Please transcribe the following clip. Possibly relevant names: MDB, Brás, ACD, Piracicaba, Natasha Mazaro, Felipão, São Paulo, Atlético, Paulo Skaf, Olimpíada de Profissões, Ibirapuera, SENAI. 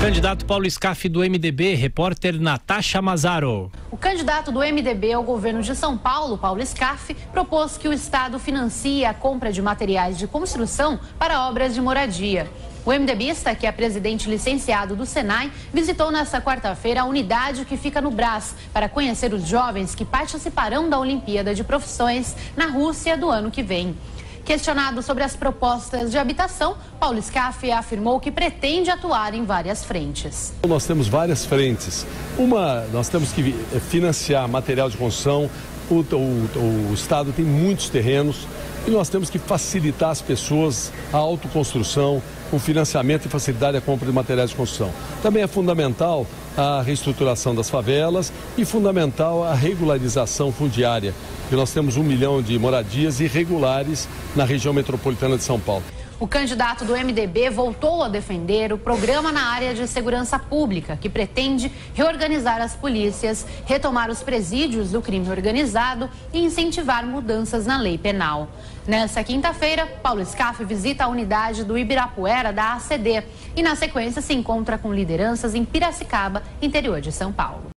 Candidato Paulo Skaf do MDB, repórter Natasha Mazaro. O candidato do MDB ao governo de São Paulo, Paulo Skaf, propôs que o Estado financie a compra de materiais de construção para obras de moradia. O MDBista, que é presidente licenciado do SENAI, visitou nesta quarta-feira a unidade que fica no Brás para conhecer os jovens que participarão da Olimpíada de Profissões na Rússia do ano que vem. Questionado sobre as propostas de habitação, Paulo Skaf afirmou que pretende atuar em várias frentes. Nós temos várias frentes. Nós temos que financiar material de construção. O Estado tem muitos terrenos e nós temos que facilitar as pessoas a autoconstrução, o financiamento e facilitar a compra de materiais de construção. Também é fundamental a reestruturação das favelas e fundamental a regularização fundiária, porque nós temos 1 milhão de moradias irregulares na região metropolitana de São Paulo. O candidato do MDB voltou a defender o programa na área de segurança pública, que pretende reorganizar as polícias, retomar os presídios do crime organizado e incentivar mudanças na lei penal. Nessa quinta-feira, Paulo Skaf visita a unidade do Ibirapuera da ACD e, na sequência, se encontra com lideranças em Piracicaba, interior de São Paulo.